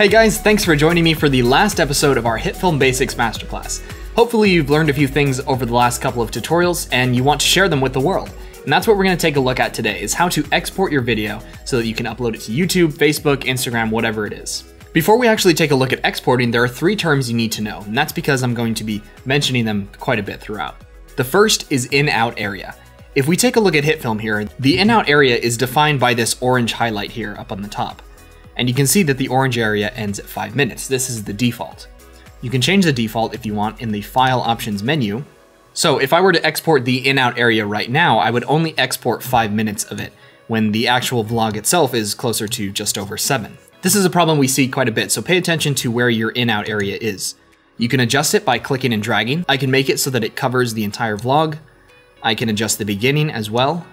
Hey guys, thanks for joining me for the last episode of our HitFilm Basics Masterclass. Hopefully you've learned a few things over the last couple of tutorials and you want to share them with the world. And that's what we're going to take a look at today, is how to export your video so that you can upload it to YouTube, Facebook, Instagram, whatever it is. Before we actually take a look at exporting, there are three terms you need to know, and that's because I'm going to be mentioning them quite a bit throughout. The first is in-out area. If we take a look at HitFilm here, the in-out area is defined by this orange highlight here up on the top. And you can see that the orange area ends at 5 minutes. This is the default. You can change the default if you want in the File Options menu. So if I were to export the in-out area right now, I would only export 5 minutes of it, when the actual vlog itself is closer to just over 7. This is a problem we see quite a bit, so pay attention to where your in-out area is. You can adjust it by clicking and dragging. I can make it so that it covers the entire vlog. I can adjust the beginning as well.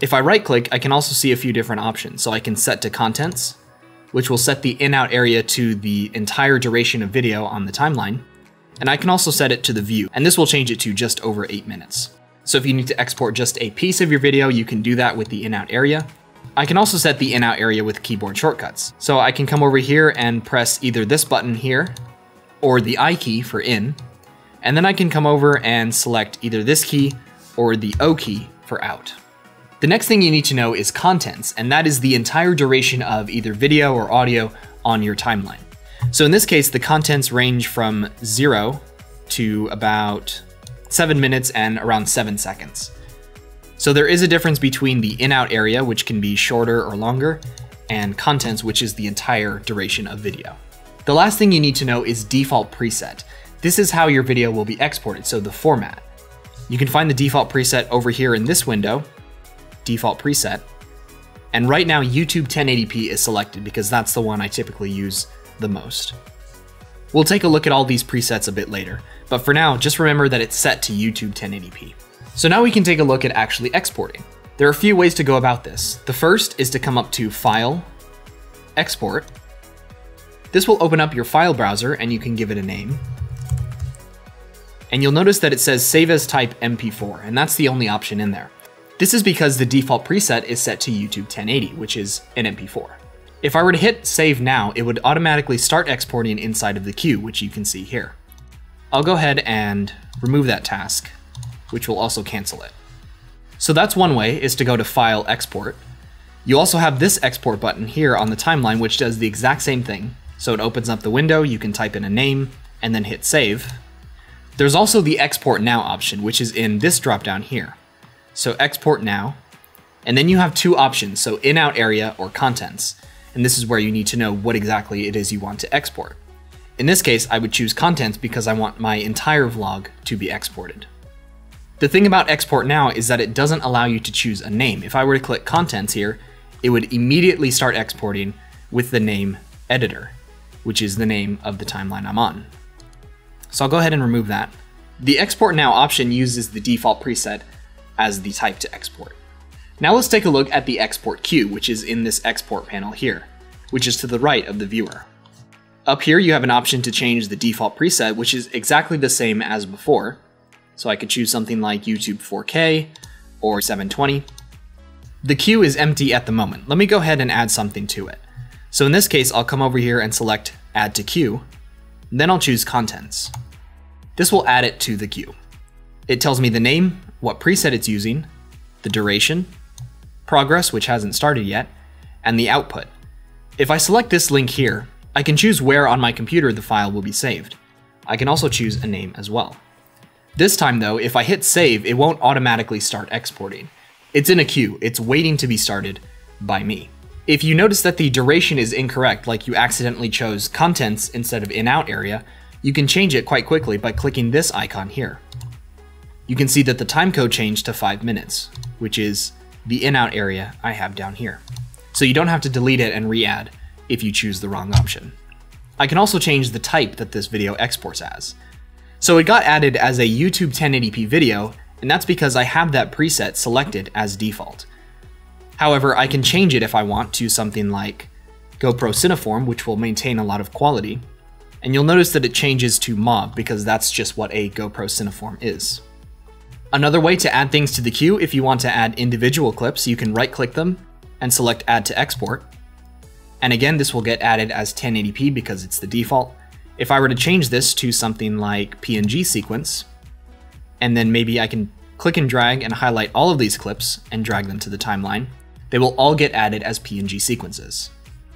If I right-click, I can also see a few different options. So I can set to contents, which will set the in-out area to the entire duration of video on the timeline. And I can also set it to the view, and this will change it to just over 8 minutes. So if you need to export just a piece of your video, you can do that with the in-out area. I can also set the in-out area with keyboard shortcuts. So I can come over here and press either this button here or the I key for in, and then I can come over and select either this key or the O key for out. The next thing you need to know is contents, and that is the entire duration of either video or audio on your timeline. So in this case, the contents range from 0 to about 7 minutes and around 7 seconds. So there is a difference between the in-out area, which can be shorter or longer, and contents, which is the entire duration of video. The last thing you need to know is default preset. This is how your video will be exported, so the format. You can find the default preset over here in this window, default preset, and right now YouTube 1080p is selected because that's the one I typically use the most. We'll take a look at all these presets a bit later, but for now, just remember that it's set to YouTube 1080p. So now we can take a look at actually exporting. There are a few ways to go about this. The first is to come up to File, Export. This will open up your file browser and you can give it a name. And you'll notice that it says Save as Type MP4, and that's the only option in there. This is because the default preset is set to YouTube 1080, which is an MP4. If I were to hit save now, it would automatically start exporting inside of the queue, which you can see here. I'll go ahead and remove that task, which will also cancel it. So that's one way, is to go to File, Export. You also have this export button here on the timeline, which does the exact same thing. So it opens up the window, you can type in a name and then hit save. There's also the Export Now option, which is in this dropdown here. So export now, and then you have two options, so in-out area or contents. And this is where you need to know what exactly it is you want to export. In this case, I would choose contents because I want my entire vlog to be exported. The thing about export now is that it doesn't allow you to choose a name. If I were to click contents here, it would immediately start exporting with the name editor, which is the name of the timeline I'm on. So I'll go ahead and remove that. The export now option uses the default preset as the type to export. Now let's take a look at the export queue, which is in this export panel here, which is to the right of the viewer. Up here you have an option to change the default preset, which is exactly the same as before. So I could choose something like YouTube 4K or 720. The queue is empty at the moment. Let me go ahead and add something to it. So in this case, I'll come over here and select Add to Queue, and then I'll choose Contents. This will add it to the queue. It tells me the name, what preset it's using, the duration, progress, which hasn't started yet, and the output. If I select this link here, I can choose where on my computer the file will be saved. I can also choose a name as well. This time though, if I hit save, it won't automatically start exporting. It's in a queue, it's waiting to be started by me. If you notice that the duration is incorrect, like you accidentally chose contents instead of in-out area, you can change it quite quickly by clicking this icon here. You can see that the time code changed to 5 minutes, which is the in-out area I have down here. So you don't have to delete it and re-add if you choose the wrong option. I can also change the type that this video exports as. So it got added as a YouTube 1080p video, and that's because I have that preset selected as default. However, I can change it if I want to something like GoPro Cineform, which will maintain a lot of quality. And you'll notice that it changes to MOV because that's just what a GoPro Cineform is. Another way to add things to the queue, if you want to add individual clips, you can right-click them and select Add to Export. And again, this will get added as 1080p because it's the default. If I were to change this to something like PNG sequence, and then maybe I can click and drag and highlight all of these clips and drag them to the timeline, they will all get added as PNG sequences.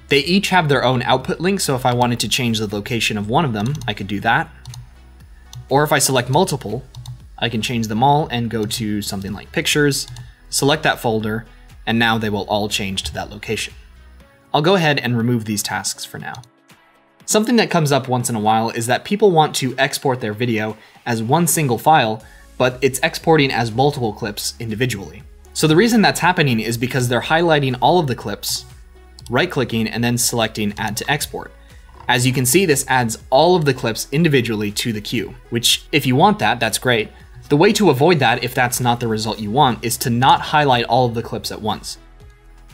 They each have their own output link, so if I wanted to change the location of one of them, I could do that. Or if I select multiple, I can change them all and go to something like pictures, select that folder, and now they will all change to that location. I'll go ahead and remove these tasks for now. Something that comes up once in a while is that people want to export their video as one single file, but it's exporting as multiple clips individually. So the reason that's happening is because they're highlighting all of the clips, right-clicking, and then selecting Add to Export. As you can see, this adds all of the clips individually to the queue, which if you want that, that's great. The way to avoid that, if that's not the result you want, is to not highlight all of the clips at once.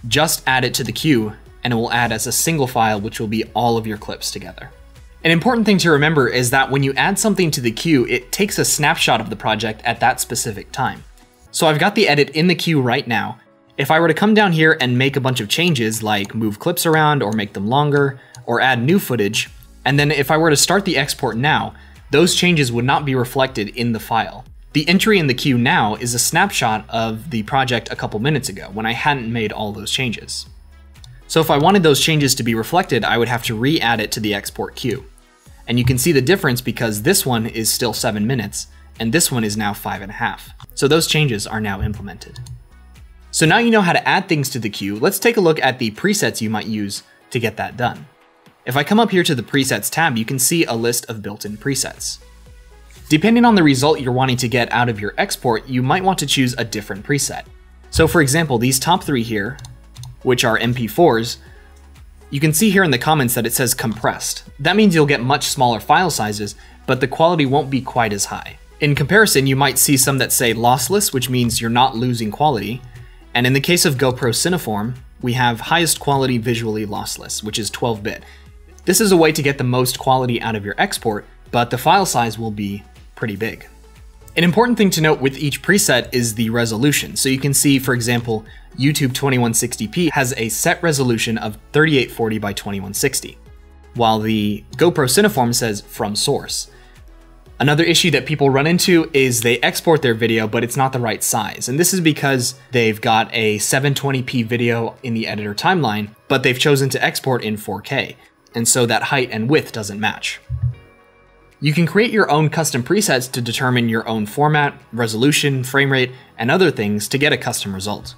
Just add it to the queue, and it will add as a single file, which will be all of your clips together. An important thing to remember is that when you add something to the queue, it takes a snapshot of the project at that specific time. So I've got the edit in the queue right now. If I were to come down here and make a bunch of changes, like move clips around or make them longer or add new footage, and then if I were to start the export now, those changes would not be reflected in the file. The entry in the queue now is a snapshot of the project a couple minutes ago when I hadn't made all those changes. So if I wanted those changes to be reflected, I would have to re-add it to the export queue. And you can see the difference because this one is still 7 minutes and this one is now 5.5. So those changes are now implemented. So now you know how to add things to the queue. Let's take a look at the presets you might use to get that done. If I come up here to the presets tab, you can see a list of built-in presets. Depending on the result you're wanting to get out of your export, you might want to choose a different preset. So for example, these top three here, which are MP4s, you can see here in the comments that it says compressed. That means you'll get much smaller file sizes, but the quality won't be quite as high. In comparison, you might see some that say lossless, which means you're not losing quality. And in the case of GoPro Cineform, we have highest quality visually lossless, which is 12-bit. This is a way to get the most quality out of your export, but the file size will be pretty big. An important thing to note with each preset is the resolution. So you can see, for example, YouTube 2160p has a set resolution of 3840 by 2160, while the GoPro Cineform says from source. Another issue that people run into is they export their video, but it's not the right size. And this is because they've got a 720p video in the editor timeline, but they've chosen to export in 4K. And so that height and width doesn't match. You can create your own custom presets to determine your own format, resolution, frame rate, and other things to get a custom result.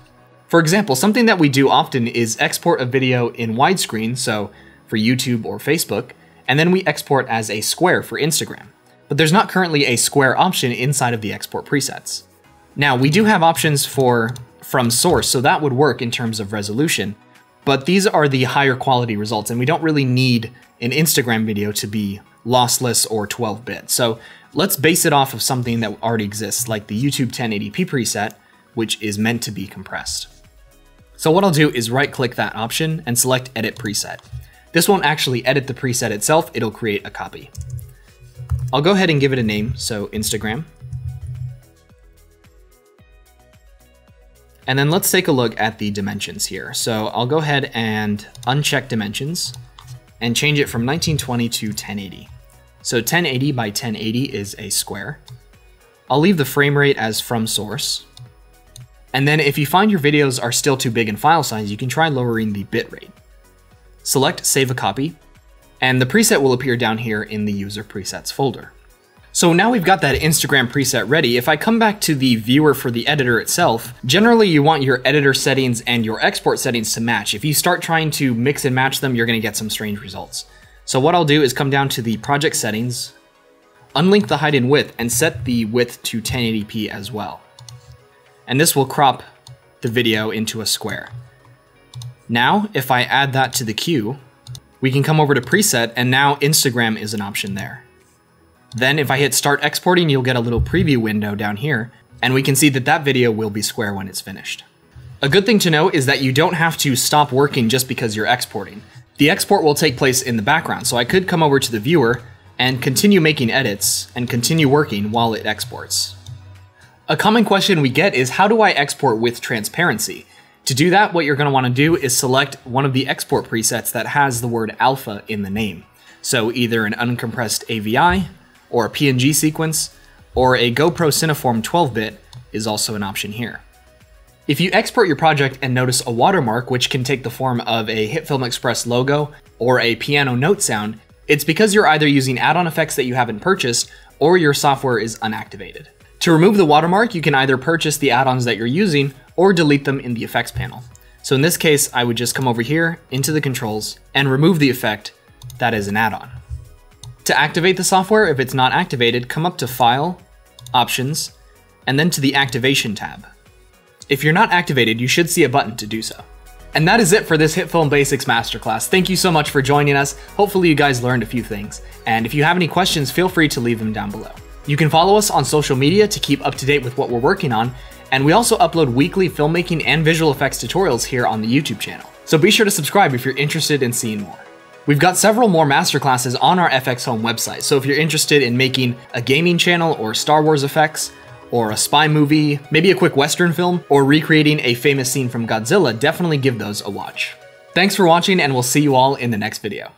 For example, something that we do often is export a video in widescreen, so for YouTube or Facebook, and then we export as a square for Instagram. But there's not currently a square option inside of the export presets. Now, we do have options for from source, so that would work in terms of resolution, but these are the higher quality results, and we don't really need an Instagram video to be lossless or 12-bit. So let's base it off of something that already exists, like the YouTube 1080p preset, which is meant to be compressed. So what I'll do is right-click that option and select Edit Preset. This won't actually edit the preset itself, it'll create a copy. I'll go ahead and give it a name, so Instagram. And then let's take a look at the dimensions here. So I'll go ahead and uncheck dimensions and change it from 1920 to 1080. So 1080 by 1080 is a square. I'll leave the frame rate as from source. And then if you find your videos are still too big in file size, you can try lowering the bit rate. Select Save a Copy, and the preset will appear down here in the User Presets folder. So now we've got that Instagram preset ready. If I come back to the viewer for the editor itself, generally you want your editor settings and your export settings to match. If you start trying to mix and match them, you're gonna get some strange results. So what I'll do is come down to the project settings, unlink the height and width, and set the width to 1080p as well. And this will crop the video into a square. Now, if I add that to the queue, we can come over to preset, and now Instagram is an option there. Then if I hit start exporting, you'll get a little preview window down here, and we can see that that video will be square when it's finished. A good thing to know is that you don't have to stop working just because you're exporting. The export will take place in the background, so I could come over to the viewer and continue making edits and continue working while it exports. A common question we get is, how do I export with transparency? To do that, what you're going to want to do is select one of the export presets that has the word alpha in the name. So either an uncompressed AVI or a PNG sequence or a GoPro Cineform 12-bit is also an option here. If you export your project and notice a watermark, which can take the form of a HitFilm Express logo or a piano note sound, it's because you're either using add-on effects that you haven't purchased or your software is unactivated. To remove the watermark, you can either purchase the add-ons that you're using or delete them in the effects panel. So in this case, I would just come over here into the controls and remove the effect that is an add-on. To activate the software, if it's not activated, come up to File, Options, and then to the Activation tab. If you're not activated, you should see a button to do so. And that is it for this HitFilm Basics Masterclass. Thank you so much for joining us. Hopefully you guys learned a few things. And if you have any questions, feel free to leave them down below. You can follow us on social media to keep up to date with what we're working on. And we also upload weekly filmmaking and visual effects tutorials here on the YouTube channel. So be sure to subscribe if you're interested in seeing more. We've got several more masterclasses on our FX Home website. So if you're interested in making a gaming channel or Star Wars effects, or a spy movie, maybe a quick Western film, or recreating a famous scene from Godzilla, definitely give those a watch. Thanks for watching, and we'll see you all in the next video.